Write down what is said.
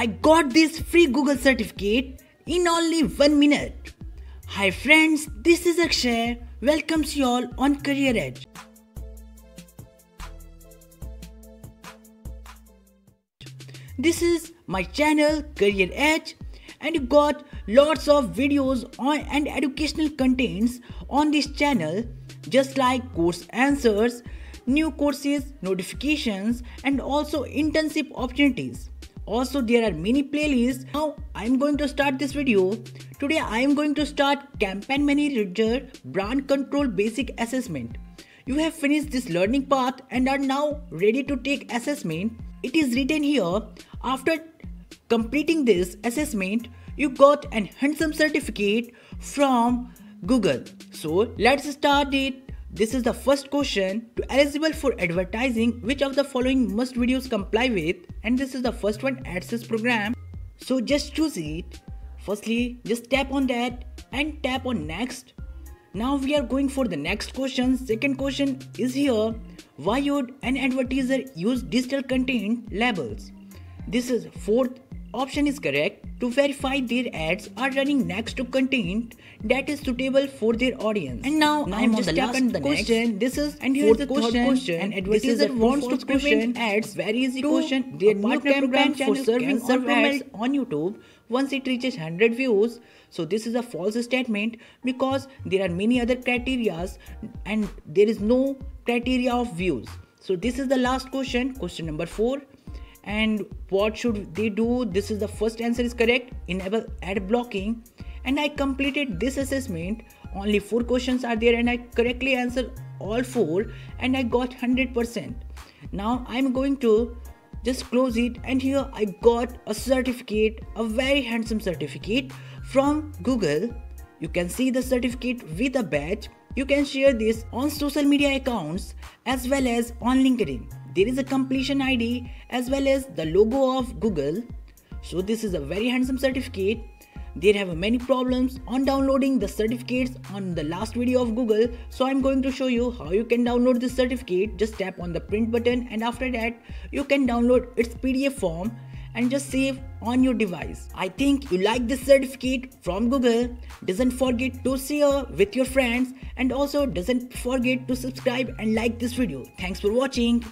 I got this free Google certificate in only 1 minute. Hi friends, this is Akshay. Welcomes you all on Career Edge. This is my channel Career Edge, and you got lots of videos on and educational contents on this channel, just like course answers, new courses, notifications, and also internship opportunities. Also, there are many playlists. Now I am going to start this video. Today I am going to start Campaign Manager Brand Control Basic Assessment. You have finished this learning path and are now ready to take assessment. It is written here, after completing this assessment, you got an handsome certificate from Google. So let's start it. This is the first question. To eligible for advertising, which of the following must videos comply with? And this is the first one, AdSense program. So just choose it. Firstly, just tap on that and tap on next. Now we are going for the next question. Second question is here. Why would an advertiser use digital content labels? This is fourth option is correct. To verify their ads are running next to content that is suitable for their audience. And now I'm just tapping the question. This is and here's the third question. An advertiser wants to prevent ads. Very easy question. Their new campaign for serving ads on YouTube once it reaches 100 views. So this is a false statement because there are many other criterias and there is no criteria of views. So this is the last question. Question number 4. And what should they do? This is the first answer is correct. Enable ad blocking. And I completed this assessment. Only 4 questions are there and I correctly answered all 4 and I got 100%. Now I'm going to just close it, and here I got a certificate, a very handsome certificate from Google. You can see the certificate with a badge. You can share this on social media accounts as well as on LinkedIn. There is a completion ID as well as the logo of Google. So this is a very handsome certificate. There have many problems on downloading the certificates on the last video of Google. So I'm going to show you how you can download this certificate. Just tap on the print button, and after that you can download its PDF form and just save on your device. I think you like this certificate from Google. Don't forget to share with your friends, and also don't forget to subscribe and like this video. Thanks for watching.